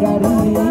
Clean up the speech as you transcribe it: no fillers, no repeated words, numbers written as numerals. Dari